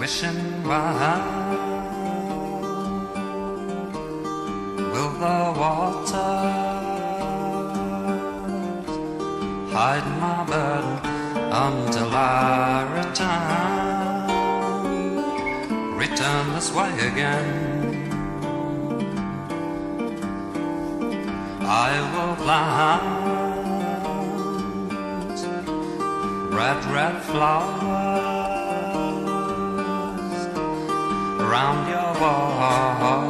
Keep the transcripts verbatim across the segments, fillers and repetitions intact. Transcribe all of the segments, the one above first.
wishing behind will the waters hide my burden until I return return this way again. I will plant red, red flowers round your wall.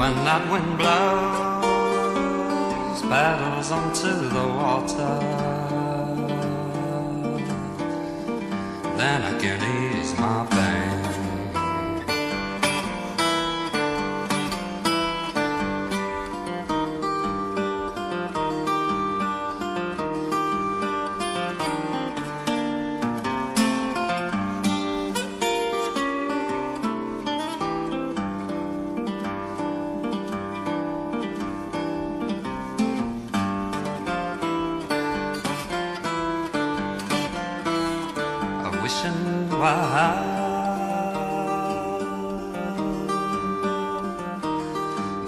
When that wind blows petals onto the water, then I can ease my pain. Wishing wild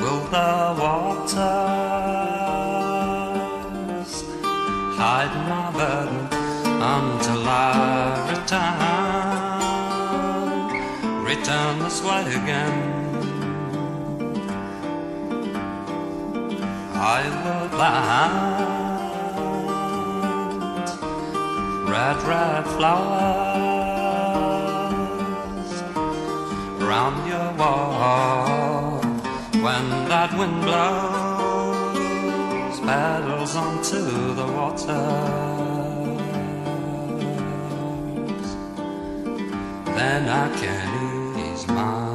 will the waters hide my burden until I return, return this way again. I will blind red, red flowers round your wall. When that wind blows petals onto the waters, then I can ease my